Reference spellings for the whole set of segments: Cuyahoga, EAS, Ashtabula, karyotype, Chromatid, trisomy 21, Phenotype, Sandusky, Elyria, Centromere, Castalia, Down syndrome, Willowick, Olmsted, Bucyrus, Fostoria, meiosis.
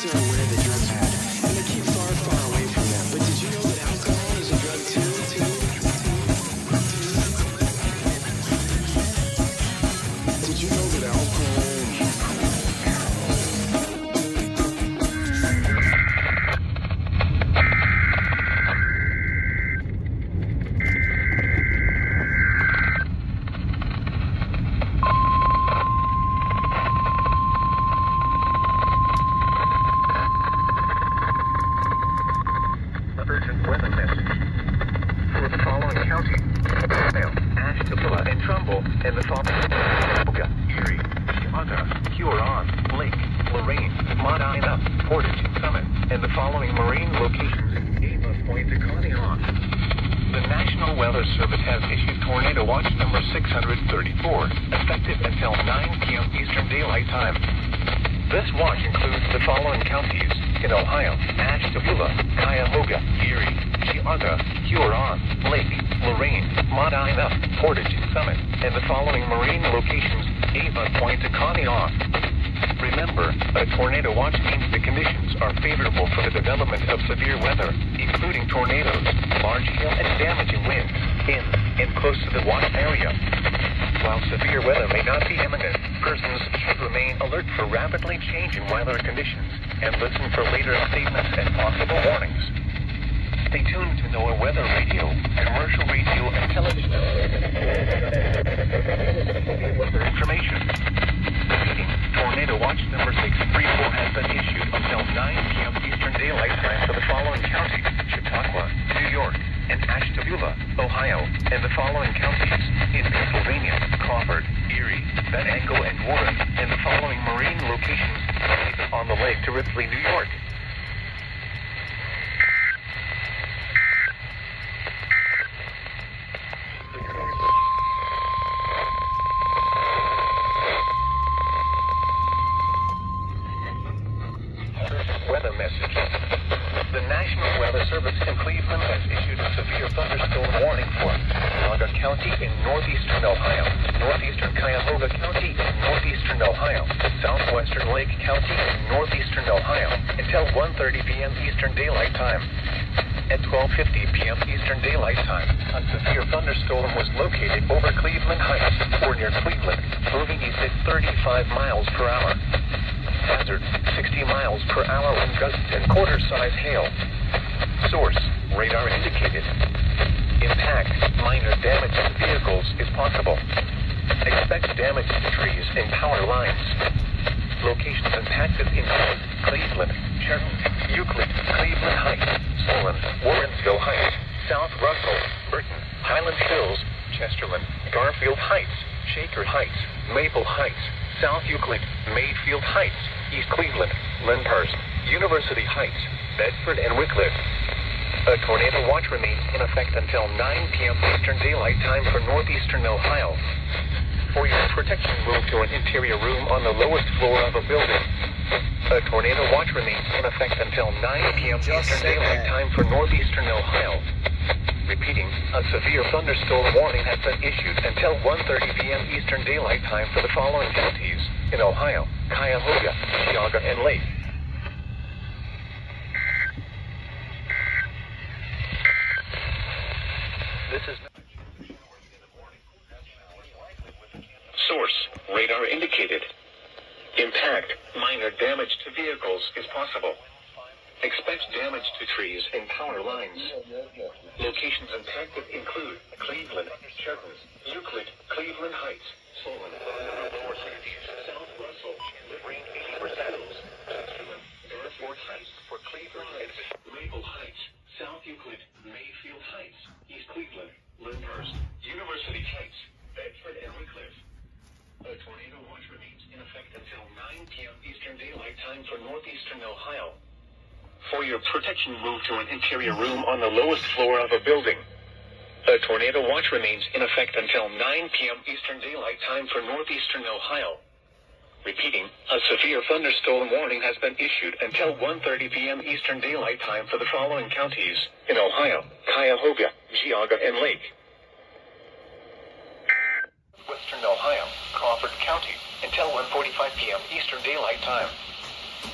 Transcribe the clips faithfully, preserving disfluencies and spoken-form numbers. kids are aware that drugs matter, and they keep far, far away from them. But did you know that alcohol is a drug too? Did you know that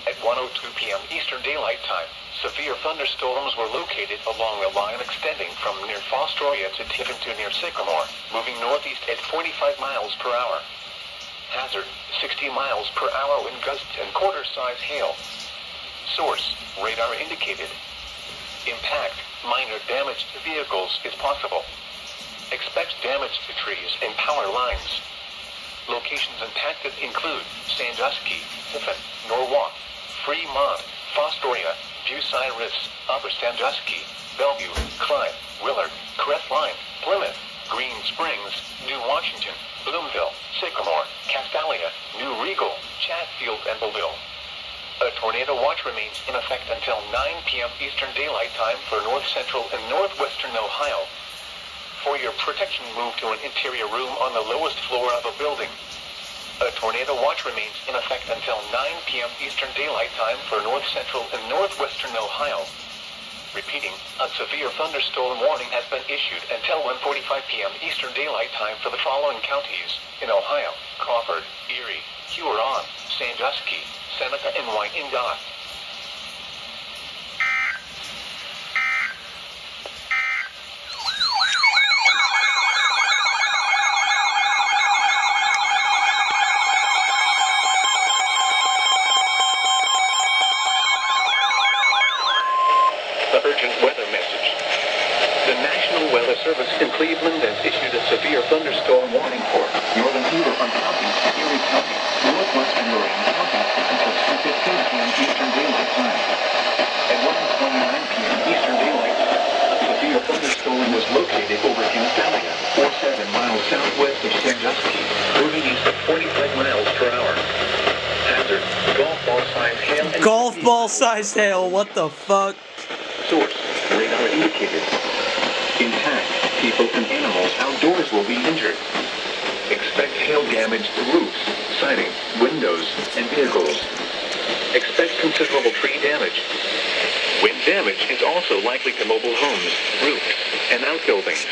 At one oh two p m Eastern Daylight Time, severe thunderstorms were located along a line extending from near Fostoria to Tiffin to near Sycamore, moving northeast at forty-five miles per hour. Hazard, sixty miles per hour in gusts and quarter-size hail. Source, radar indicated. Impact, minor damage to vehicles is possible. Expect damage to trees and power lines. Locations impacted include Sandusky, Tiffin, Norwalk, Fremont, Fostoria, Bucyrus, Upper Sandusky, Bellevue, Clyde, Willard, Crestline, Plymouth, Green Springs, New Washington, Bloomville, Sycamore, Castalia, New Regal, Chatfield, and Belleville. A tornado watch remains in effect until nine p m Eastern Daylight Time for north central and northwestern Ohio. For your protection, move to an interior room on the lowest floor of a building. A tornado watch remains in effect until nine p m Eastern Daylight Time for north central and northwestern Ohio. Repeating, a severe thunderstorm warning has been issued until one forty-five p m Eastern Daylight Time for the following counties in Ohio: Crawford, Erie, Huron, Sandusky, Seneca, and Wyandotte. Urgent weather message. The National Weather Service in Cleveland has issued a severe thunderstorm warning for northern Huron County, Erie County, northwestern Lorraine County until two fifteen p m Eastern Daylight Time. At one twenty-nine p m Eastern Daylight Time, a severe thunderstorm was located over Castalia, forty-seven miles southwest of Sandusky, moving east at forty-five miles per hour. Hazard, golf ball-sized hail. Golf ball-sized hail, what the fuck? Source, radar indicated. Intact, people and animals outdoors will be injured. Expect hail damage to roofs, siding, windows, and vehicles. Expect considerable tree damage. Wind damage is also likely to mobile homes, roofs, and outbuildings.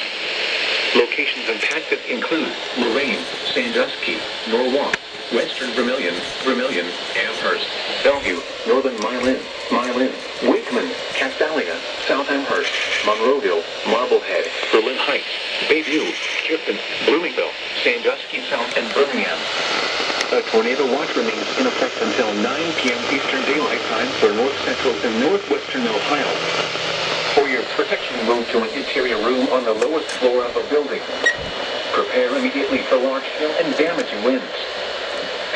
Locations impacted include Lorraine, Sandusky, Norwalk, Western Vermilion, Vermilion, Amherst, Bellevue, Northern Milan, Milan, Wakeman, Castalia, South Amherst, Monroeville, Marblehead, Berlin Heights, Bayview, Clifton, Bloomingdale, Sandusky South, and Birmingham. A tornado watch remains in effect until nine p m Eastern Daylight Time for north central and northwestern Ohio. For your protection, move to an interior room on the lowest floor of a building. Prepare immediately for large hail and damaging winds.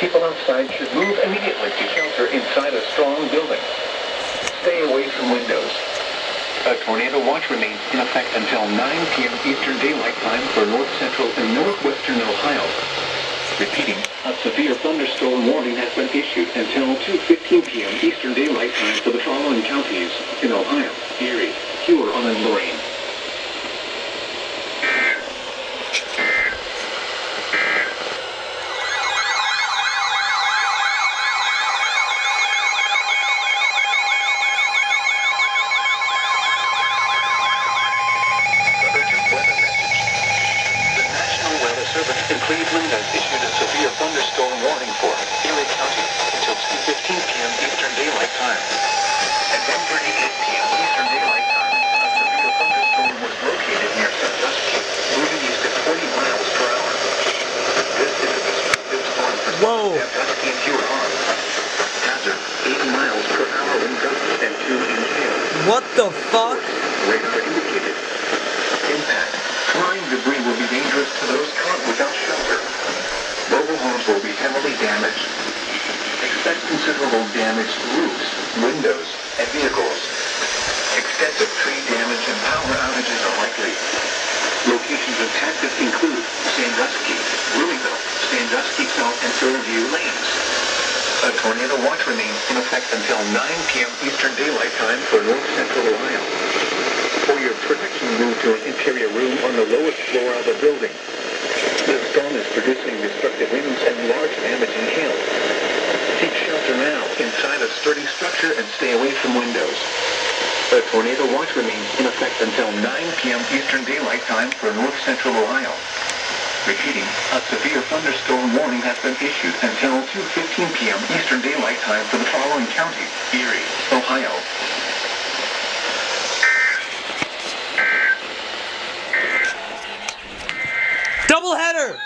People outside should move immediately to shelter inside a strong building. Stay away from windows. A tornado watch remains in effect until nine p m Eastern Daylight Time for north central and northwestern Ohio. Repeating, a severe thunderstorm warning has been issued until two fifteen p m Eastern Daylight Time for the following counties in Ohio: Erie, Huron, and Lorraine. Cleveland has issued a severe thunderstorm warning for Erie County until two fifteen p m Eastern Daylight Time. At one thirty-eight p m Eastern Daylight Time, a severe thunderstorm was located near Sandusky, moving east at forty miles per hour. This is a destructive storm for Sandusky and Huron. Hazard, eighty miles per hour in gusts and two inch hail. What the fuck? Radar indicated. Impact, flying debris will be dangerous to those caught without shelter. Homes will be heavily damaged. Expect considerable damage to roofs, windows, and vehicles. Extensive tree damage and power outages are likely. Locations impacted include Sandusky, Louisville, Sandusky South, and Fairview Lanes. A tornado watch remains in effect until nine p m Eastern Daylight Time for north central Ohio. For your protection, move to an interior room on the lowest floor of a building. The storm is producing destructive winds and large damaging hail. Seek shelter now inside a sturdy structure and stay away from windows. A tornado watch remains in effect until nine p m Eastern Daylight Time for north central Ohio. Repeating, a severe thunderstorm warning has been issued until two fifteen p m Eastern Daylight Time for the following counties: Erie, Ohio, doubleheader.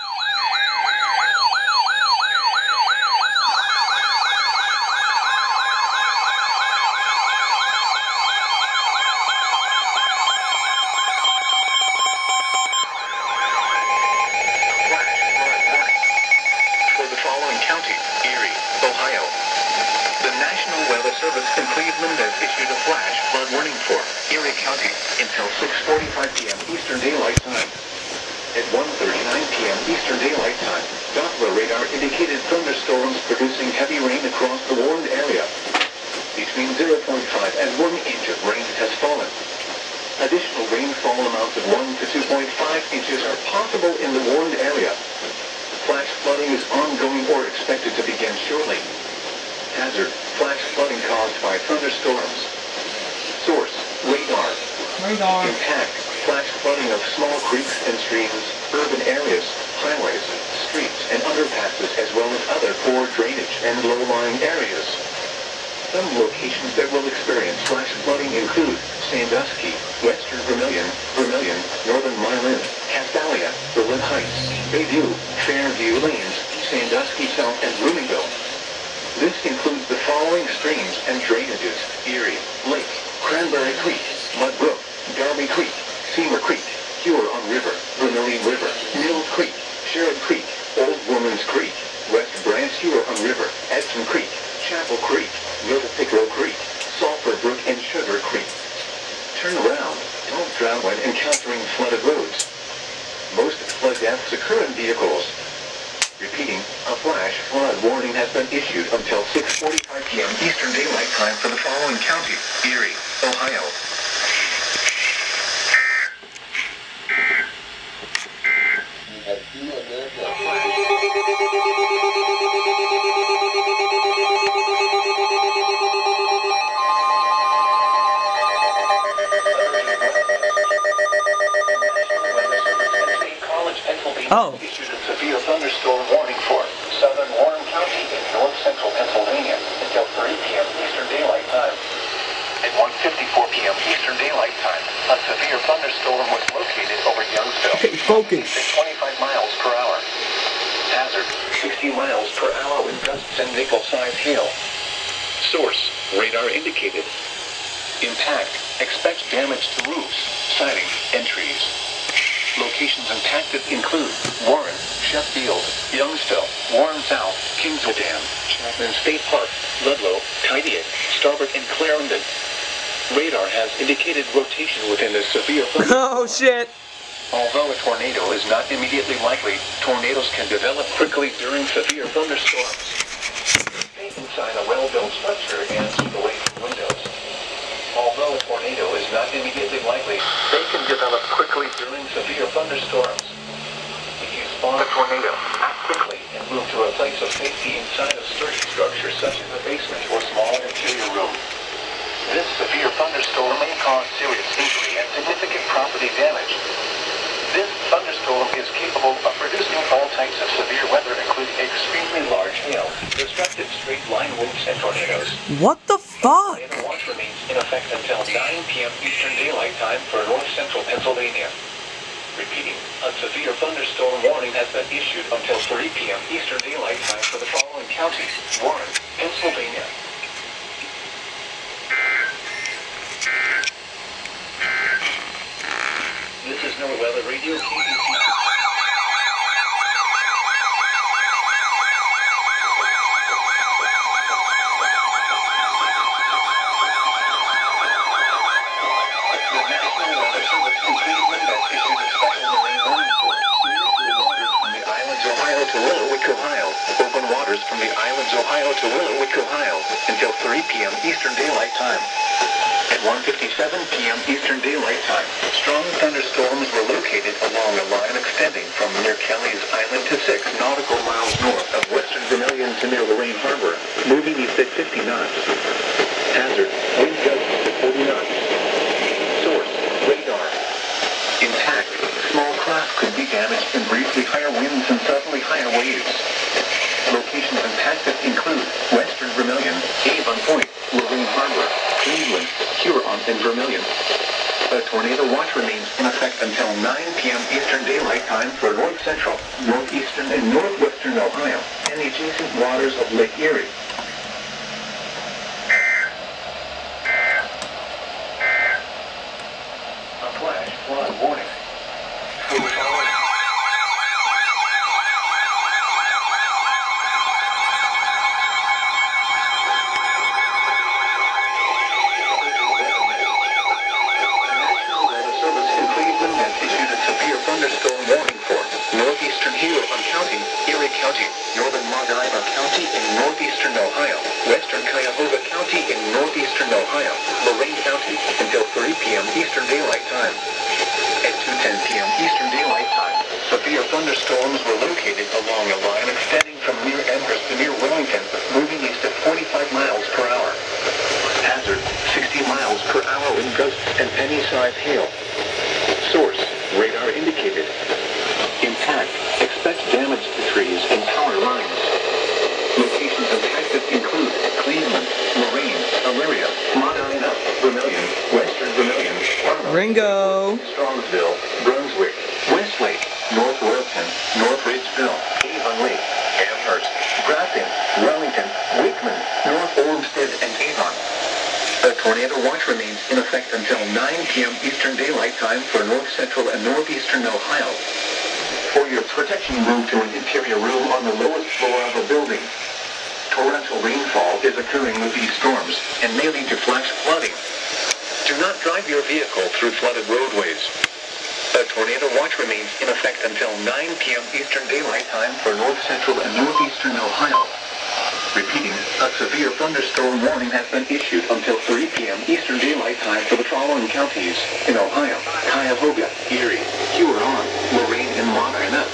Shit. Although a tornado is not immediately likely, tornadoes can develop quickly during severe thunderstorms. Stay inside a well-built structure and keep away from windows. Although a tornado is not immediately likely, they can develop quickly during severe thunderstorms. If you spot a tornado, act quickly and move to a place of safety inside a sturdy structure such as a basement or small interior room. This severe thunderstorm may cause serious injury and significant property damage. This thunderstorm is capable of producing all types of severe weather, including extremely large hail, destructive straight-line winds, and tornadoes. What the fuck? Tornado watch remains in effect until nine p m Eastern Daylight Time for North Central Pennsylvania. Repeating, a severe thunderstorm warning has been issued until three p m Eastern Daylight Time for the following counties: Warren, Pennsylvania. This is NORWEATHER Radio K B C. From the islands Ohio to Willowick, Ohio, until three p m Eastern Daylight Time. At one fifty-seven p m Eastern Daylight Time, strong thunderstorms were located along a line extending from near Kelly's Island to six nautical miles north of western Vermilion to near Lorraine Harbor, moving east at fifty knots. Hazard, wind gusts to forty knots. Source, radar. Intact, small class could be damaged in briefly higher winds and suddenly higher waves. Locations impacted include Western Vermilion, Avon Point, Lorraine Harbor, Cleveland, Huron, and Vermilion. A tornado watch remains in effect until nine p m Eastern Daylight Time for north central, northeastern, and northwestern Ohio and the adjacent waters of Lake Erie. A flash flood warning. Huron County, Erie County, northern Mondiva County in northeastern Ohio, western Cuyahoga County in northeastern Ohio, Lorraine County until three p m Eastern Daylight Time. At two ten p m Eastern Daylight Time, severe thunderstorms were located along a line extending from near Amherst to near Wellington, moving east at forty-five miles per hour. Hazard, sixty miles per hour in gusts and penny-sized hail. Source, radar indicated. Impact. Expect damage to trees and power lines. Locations impacted include Cleveland, Lorraine, Elyria, Modena, Vermilion, Western Vermilion, Parma, Ringo, Strongsville, Brunswick, Westlake, North Wilton, North Ridgeville, Avon Lake, Amherst, Grafton, Wellington, Wickman, North Olmsted, and Avon. A tornado watch remains in effect until nine p m Eastern Daylight Time for north central and northeastern Ohio. For your protection, move to an interior room on the lowest floor of a building. Torrential rainfall is occurring with these storms and may lead to flash flooding. Do not drive your vehicle through flooded roadways. A tornado watch remains in effect until nine p m Eastern Daylight Time for north central and northeastern Ohio. Repeating, a severe thunderstorm warning has been issued until three p m Eastern Daylight Time for the following counties in Ohio: Cuyahoga, Erie, Huron, Lorraine, and Monona.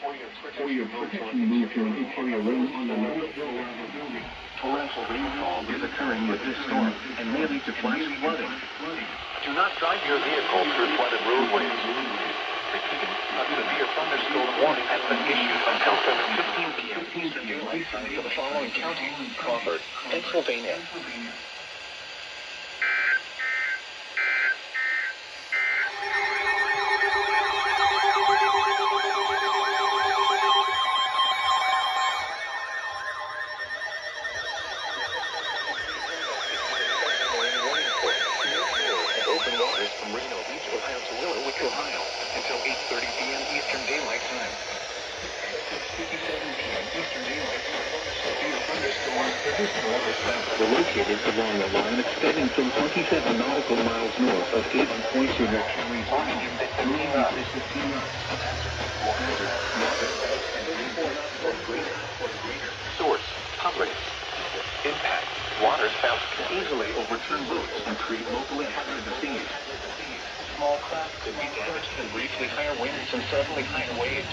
for your protection, move to an interior room on the north floor of the building. Torrential rainfall is occurring with this storm and may lead to flash flooding. Do not drive your vehicle through flooded roadways. Repeating, a severe thunderstorm warning has been issued until seven fifteen p m Eastern Daylight Time for the following counties: Crawford, Pennsylvania. From Reno Beach, Ohio to Willowwick, Ohio, until eight thirty p m Eastern Daylight Time. six fifty-seven p m Eastern Daylight Time. Severe thunderstorms are located along the line extending from twenty-seven nautical miles north of Avon Point's erection resort. Source: public. Impact: waters fast can easily overturn boats and create locally hazardous seas. Small craft could be damaged in briefly higher winds and suddenly higher waves.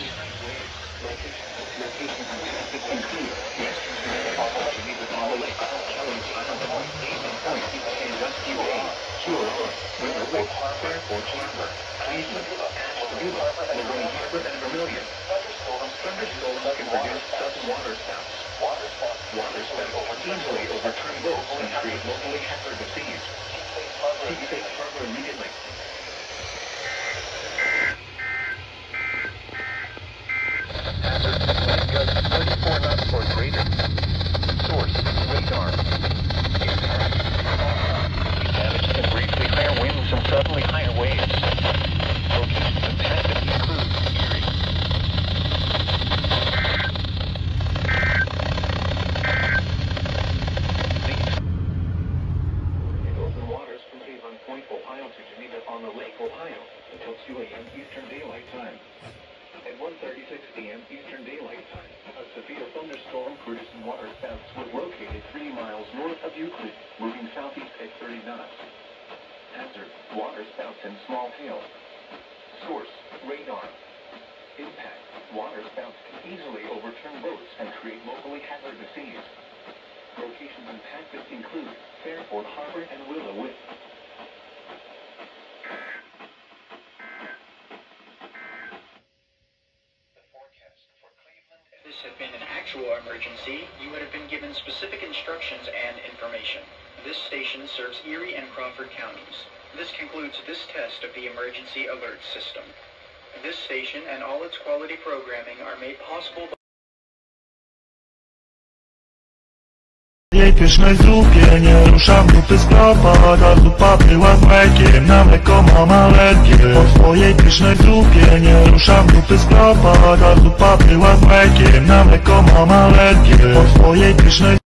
Location contested include yesterday, Ohio, Geneva, Lake County, Island Point, Avon Point, and Rescue Aid, Huron, Riverwick, Fairport Harbor, Cleveland, Ashtabula, Lorraine Harbor, and Vermilion. Thunderstorms can produce sudden water spouts. Water spouts can easily overturn boats and create locally hazardous seas. Seek safe harbor immediately. Hazard wind gusts thirty-four knots or greater. Source: radar. Impact: damage can briefly higher winds and suddenly higher waves. Locations impacted include Erie. Ohio to Geneva on the lake, Ohio, until two a m Eastern Daylight Time. At one thirty-six p m Eastern Daylight Time, a severe thunderstorm producing water spouts was located three miles north of Euclid, moving southeast at thirty knots. Hazard: water spouts and small hail. Source: radar. Impact: water spouts can easily overturn boats and create locally hazardous seas. Locations impacted include Fairport Harbor and Willowwick. Had been an actual emergency, you would have been given specific instructions and information. This station serves Erie and Crawford counties. This concludes this test of the emergency alert system. This station and all its quality programming are made possible by... Lepisz na zupie, nie ruszam dupy z kropa. Gardło papryła z mlekiem, na mleko mam alergię. Po swojej pysznej zupie, nie ruszam dupy z kropa. Gardło papryła z mlekiem, na mleko mam alergię. Po swojej pysznej